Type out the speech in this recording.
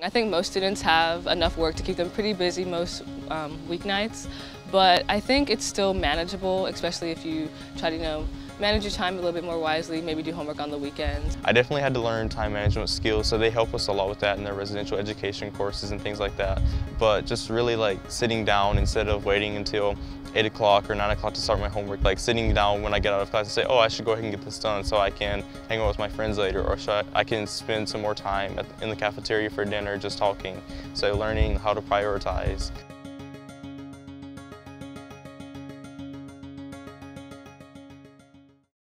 I think most students have enough work to keep them pretty busy most weeknights, but I think it's still manageable, especially if you try to, manage your time a little bit more wisely, maybe do homework on the weekends. I definitely had to learn time management skills, so they help us a lot with that in their residential education courses and things like that. But just really like sitting down instead of waiting until 8 o'clock or 9 o'clock to start my homework, like sitting down when I get out of class and say, oh, I should go ahead and get this done so I can hang out with my friends later, or I can spend some more time in the cafeteria for dinner just talking. So learning how to prioritize.